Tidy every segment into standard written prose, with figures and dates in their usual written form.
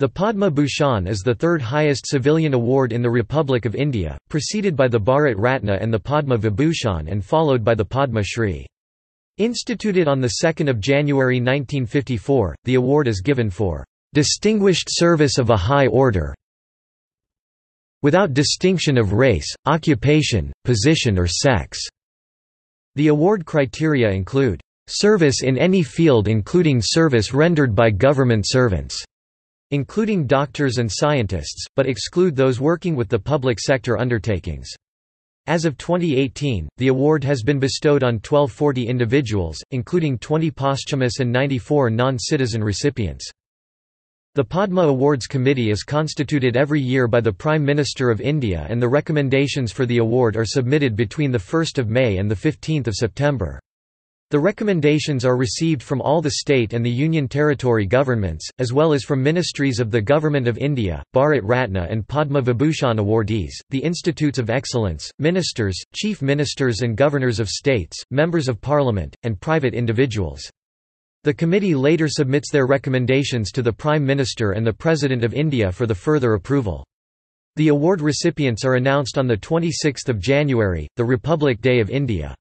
The Padma Bhushan is the third highest civilian award in the Republic of India, preceded by the Bharat Ratna and the Padma Vibhushan and followed by the Padma Shri. Instituted on 2 January 1954, the award is given for "...distinguished service of a high order without distinction of race, occupation, position or sex." The award criteria include "...service in any field including service rendered by government servants," including doctors and scientists, but exclude those working with the public sector undertakings. As of 2018, the award has been bestowed on 1240 individuals, including 20 posthumous and 94 non-citizen recipients. The Padma Awards Committee is constituted every year by the Prime Minister of India, and the recommendations for the award are submitted between 1 May and 15 September. The recommendations are received from all the state and the union territory governments, as well as from ministries of the Government of India, Bharat Ratna and Padma Vibhushan awardees, the Institutes of Excellence, ministers, chief ministers and governors of states, members of parliament, and private individuals. The committee later submits their recommendations to the Prime Minister and the President of India for the further approval. The award recipients are announced on 26 January, the Republic Day of India.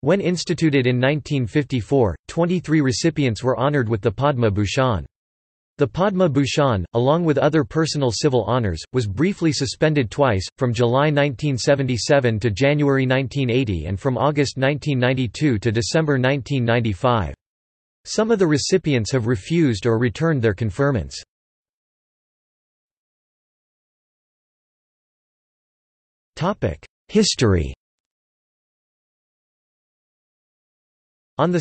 When instituted in 1954, 23 recipients were honoured with the Padma Bhushan. The Padma Bhushan, along with other personal civil honours, was briefly suspended twice, from July 1977 to January 1980 and from August 1992 to December 1995. Some of the recipients have refused or returned their conferments. History. On 2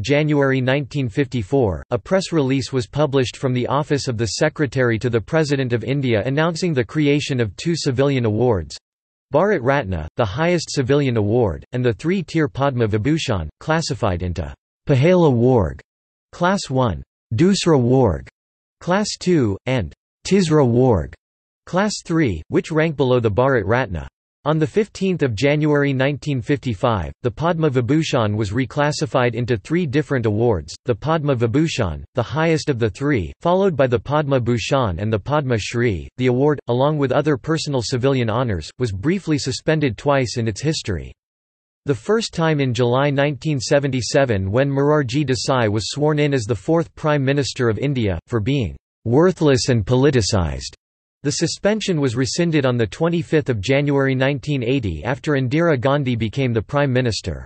January 1954, a press release was published from the Office of the Secretary to the President of India announcing the creation of two civilian awards—Bharat Ratna, the highest civilian award, and the three-tier Padma Vibhushan, classified into Pahela Warg, Class 1, Dusra Warg, Class 2, and Tisra Warg, Class 3, which rank below the Bharat Ratna. On 15 January 1955, the Padma Vibhushan was reclassified into three different awards, the Padma Vibhushan, the highest of the three, followed by the Padma Bhushan and the Padma Shri. The award, along with other personal civilian honours, was briefly suspended twice in its history. The first time in July 1977 when Morarji Desai was sworn in as the fourth Prime Minister of India, for being «worthless and politicised». The suspension was rescinded on 25 January 1980 after Indira Gandhi became the Prime Minister.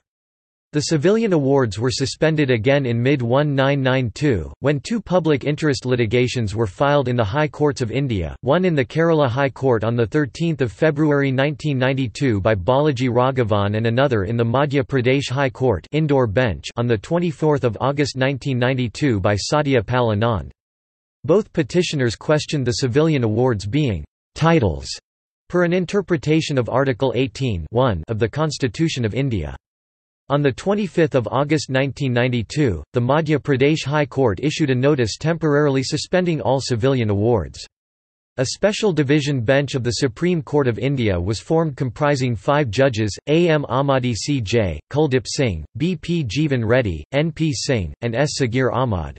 The civilian awards were suspended again in mid-1992, when two public interest litigations were filed in the High Courts of India, one in the Kerala High Court on 13 February 1992 by Balaji Raghavan and another in the Madhya Pradesh High Court Indoor Bench on 24 August 1992 by Satya Pal Anand. Both petitioners questioned the civilian awards being «titles» per an interpretation of Article 18(1) of the Constitution of India. On 25 August 1992, the Madhya Pradesh High Court issued a notice temporarily suspending all civilian awards. A special division bench of the Supreme Court of India was formed comprising 5 judges, A. M. Ahmadi C.J., Khuldip Singh, B. P. Jeevan Reddy, N. P. Singh, and S. Sagir Ahmad.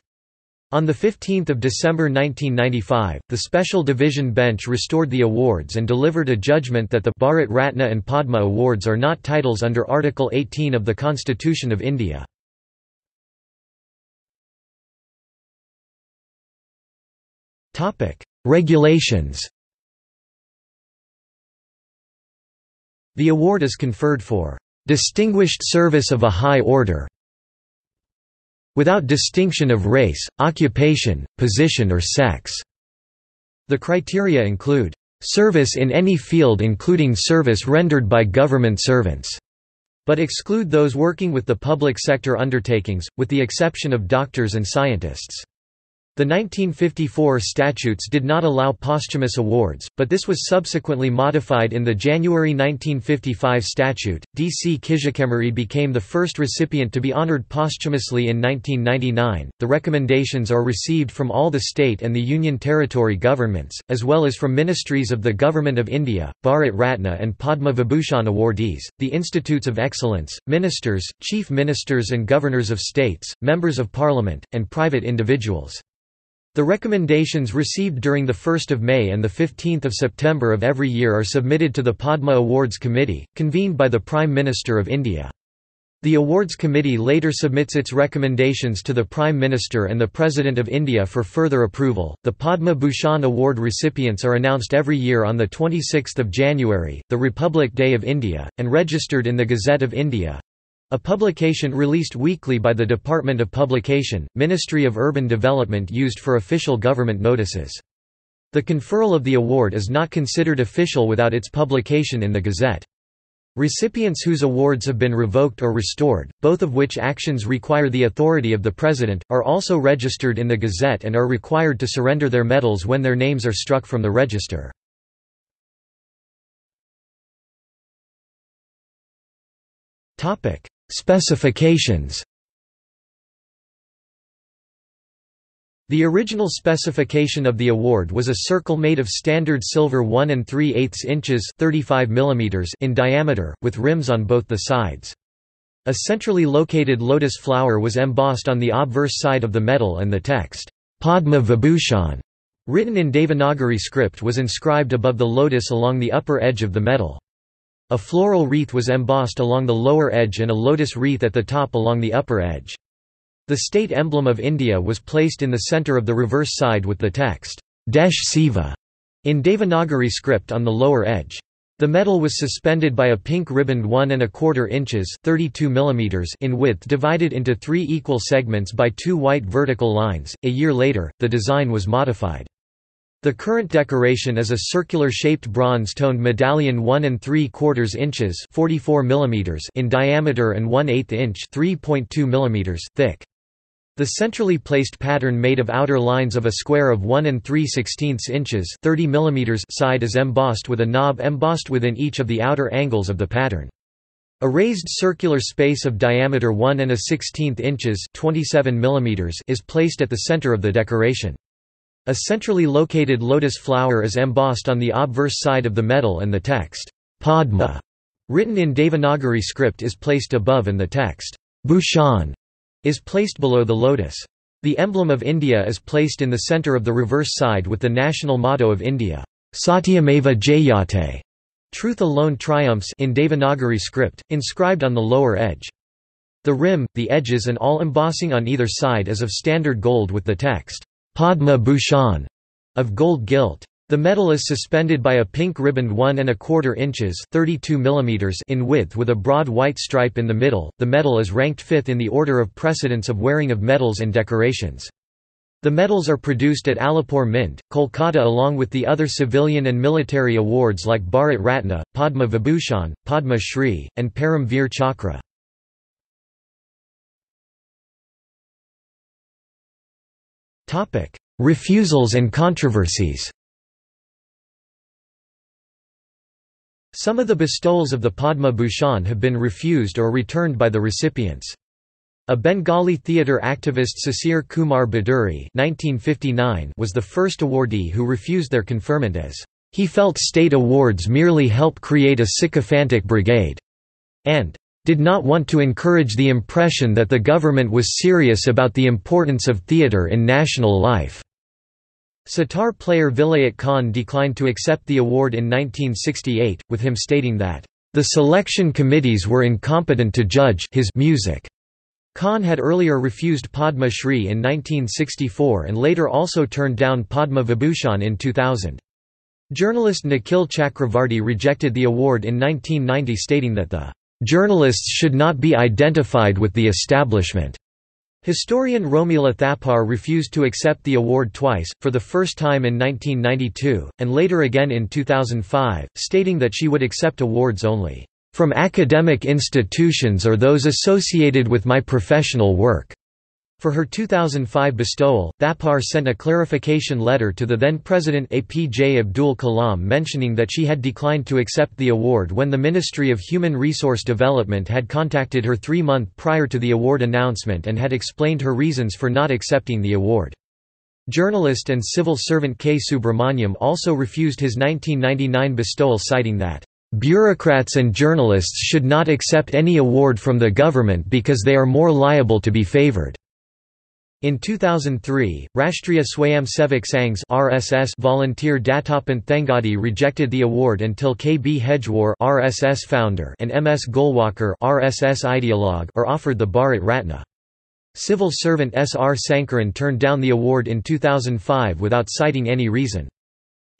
On 15 December 1995, the Special Division Bench restored the awards and delivered a judgment that the Bharat Ratna and Padma Awards are not titles under Article 18 of the Constitution of India. Regulations. The award is conferred for "...distinguished service of a high order without distinction of race, occupation, position or sex." The criteria include, "...service in any field including service rendered by government servants," but exclude those working with the public sector undertakings, with the exception of doctors and scientists. The 1954 statutes did not allow posthumous awards, but this was subsequently modified in the January 1955 statute. D. C. Kijakemeri became the first recipient to be honored posthumously in 1999. The recommendations are received from all the state and the union territory governments, as well as from ministries of the Government of India, Bharat Ratna and Padma Vibhushan awardees, the Institutes of Excellence, ministers, chief ministers and governors of states, members of parliament, and private individuals. The recommendations received during the 1st of May and the 15th of September of every year are submitted to the Padma Awards Committee, convened by the Prime Minister of India. The Awards Committee later submits its recommendations to the Prime Minister and the President of India for further approval. The Padma Bhushan Award recipients are announced every year on the 26th of January, the Republic Day of India, and registered in the Gazette of India, a publication released weekly by the Department of Publication, Ministry of Urban Development, used for official government notices. The conferral of the award is not considered official without its publication in the Gazette. Recipients whose awards have been revoked or restored, both of which actions require the authority of the President, are also registered in the Gazette and are required to surrender their medals when their names are struck from the register. Specifications. The original specification of the award was a circle made of standard silver 1 3/8 inches (35 mm) in diameter, with rims on both the sides. A centrally located lotus flower was embossed on the obverse side of the medal, and the text, "Padma Vibhushan," written in Devanagari script, was inscribed above the lotus along the upper edge of the medal. A floral wreath was embossed along the lower edge and a lotus wreath at the top along the upper edge. The state emblem of India was placed in the centre of the reverse side with the text, "Desh Seva," in Devanagari script on the lower edge. The medal was suspended by a pink ribboned 1 1/4 inches (32 mm) in width, divided into 3 equal segments by 2 white vertical lines. A year later, the design was modified. The current decoration is a circular-shaped bronze-toned medallion 1 3/4 inches (44 mm) in diameter and 1/8 inch (3.2 mm) thick. The centrally placed pattern made of outer lines of a square of 1 3/16 inches (30 mm) side is embossed with a knob embossed within each of the outer angles of the pattern. A raised circular space of diameter 1 1/16 inches (27 mm) is placed at the center of the decoration. A centrally located lotus flower is embossed on the obverse side of the medal and the text, "Padma," written in Devanagari script, is placed above and the text, "Bhushan," is placed below the lotus. The emblem of India is placed in the centre of the reverse side with the national motto of India, "Satyameva Jayate," "Truth alone triumphs," in Devanagari script, inscribed on the lower edge. The rim, the edges and all embossing on either side is of standard gold with the text, "Padma Bhushan," of gold gilt. The medal is suspended by a pink ribboned 1 1/4 inches (32 mm) in width with a broad white stripe in the middle. The medal is ranked 5th in the order of precedence of wearing of medals and decorations. The medals are produced at Alipur Mint, Kolkata, along with the other civilian and military awards like Bharat Ratna, Padma Vibhushan, Padma Shri, and Param Veer Chakra. Refusals and controversies. Some of the bestowals of the Padma Bhushan have been refused or returned by the recipients. A Bengali theatre activist, Sisir Kumar Baduri (1959), was the first awardee who refused their conferment, as he felt state awards merely help create a sycophantic brigade, and did not want to encourage the impression that the government was serious about the importance of theatre in national life. Sitar player Vilayat Khan declined to accept the award in 1968, with him stating that, "the selection committees were incompetent to judge his music." Khan had earlier refused Padma Shri in 1964 and later also turned down Padma Vibhushan in 2000. Journalist Nikhil Chakravarti rejected the award in 1990, stating that the journalists should not be identified with the establishment. Historian Romila Thapar refused to accept the award twice, for the first time in 1992, and later again in 2005, stating that she would accept awards only from academic institutions or those associated with my professional work. For her 2005 bestowal, Thapar sent a clarification letter to the then President A.P.J. Abdul Kalam mentioning that she had declined to accept the award when the Ministry of Human Resource Development had contacted her 3 months prior to the award announcement and had explained her reasons for not accepting the award. Journalist and civil servant K. Subramanyam also refused his 1999 bestowal, citing that bureaucrats and journalists should not accept any award from the government because they are more liable to be favoured. In 2003, Rashtriya Swayamsevak Sangh's (RSS) volunteer Dattopant Thangadi rejected the award until K.B. Hedgewar (RSS) founder and M.S. Golwalkar (RSS) ideologue are offered the Bharat Ratna. Civil servant S. R. Sankaran turned down the award in 2005 without citing any reason.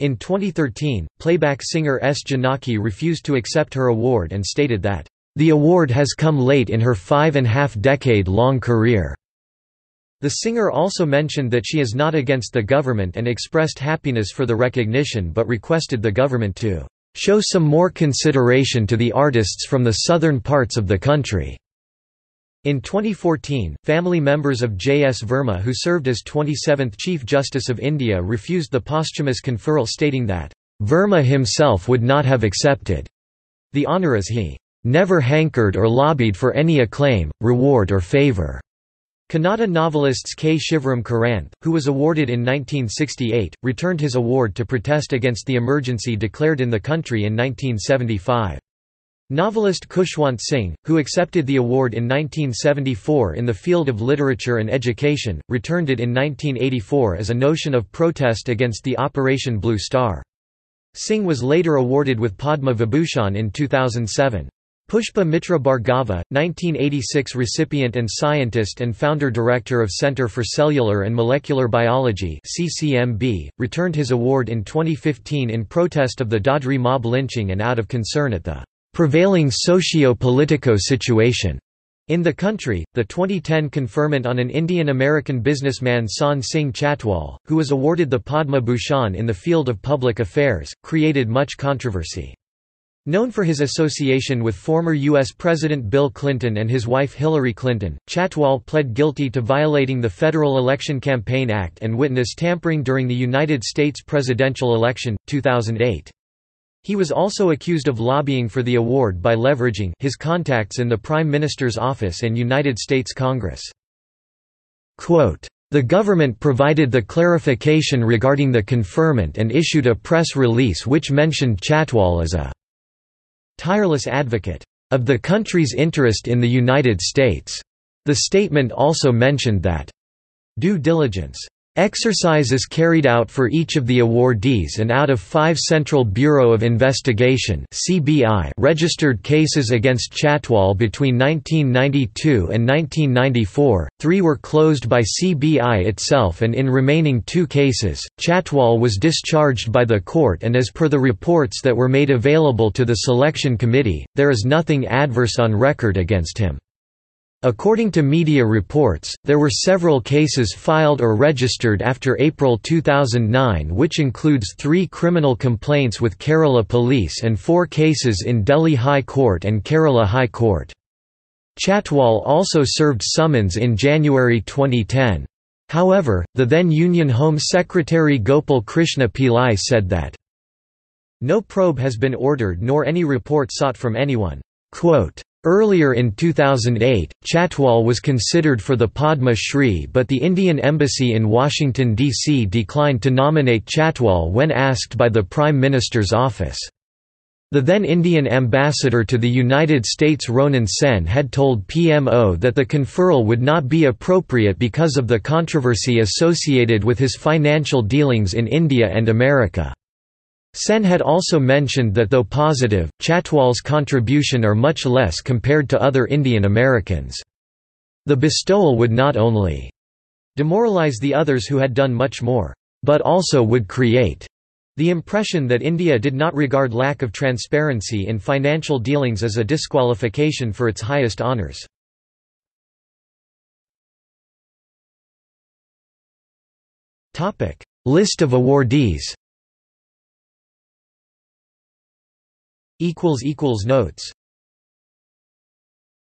In 2013, playback singer S. Janaki refused to accept her award and stated that, "The award has come late in her 5.5-decade-long career." The singer also mentioned that she is not against the government and expressed happiness for the recognition but requested the government to "show some more consideration to the artists from the southern parts of the country." In 2014, family members of JS Verma, who served as 27th Chief Justice of India, refused the posthumous conferral, stating that Verma himself would not have accepted the honour as he "never hankered or lobbied for any acclaim, reward or favour." Kannada novelists K. Shivaram Karanth, who was awarded in 1968, returned his award to protest against the emergency declared in the country in 1975. Novelist Kushwant Singh, who accepted the award in 1974 in the field of literature and education, returned it in 1984 as a notion of protest against the Operation Blue Star. Singh was later awarded with Padma Vibhushan in 2007. Pushpa Mitra Bhargava, 1986 recipient and scientist and founder-director of Centre for Cellular and Molecular Biology (CCMB), returned his award in 2015 in protest of the Dadri mob lynching and out of concern at the prevailing socio-politico situation in the country. The 2010 conferment on an Indian-American businessman Sant Singh Chatwal, who was awarded the Padma Bhushan in the field of public affairs, created much controversy. Known for his association with former U.S. President Bill Clinton and his wife Hillary Clinton, Chatwal pled guilty to violating the Federal Election Campaign Act and witness tampering during the United States presidential election, 2008. He was also accused of lobbying for the award by leveraging his contacts in the Prime Minister's office and United States Congress. Quote, "The government provided the clarification regarding the conferment and issued a press release which mentioned Chatwal as a tireless advocate of the country's interest in the United States. The statement also mentioned that due diligence exercise is carried out for each of the awardees and out of 5 Central Bureau of Investigation (CBI) registered cases against Chatwal between 1992 and 1994, 3 were closed by CBI itself and in remaining 2 cases, Chatwal was discharged by the court and as per the reports that were made available to the selection committee, there is nothing adverse on record against him. According to media reports, there were several cases filed or registered after April 2009 which includes 3 criminal complaints with Kerala Police and 4 cases in Delhi High Court and Kerala High Court. Chatwal also served summons in January 2010. However, the then Union Home Secretary Gopal Krishna Pillai said that no probe has been ordered nor any report sought from anyone." Quote, "Earlier in 2008, Chatwal was considered for the Padma Shri but the Indian Embassy in Washington, D.C. declined to nominate Chatwal when asked by the Prime Minister's office. The then Indian ambassador to the United States Ronan Sen had told PMO that the conferral would not be appropriate because of the controversy associated with his financial dealings in India and America. Sen had also mentioned that though positive, Chatwal's contribution are much less compared to other Indian Americans. The bestowal would not only demoralize the others who had done much more, but also would create the impression that India did not regard lack of transparency in financial dealings as a disqualification for its highest honours." List of awardees. Notes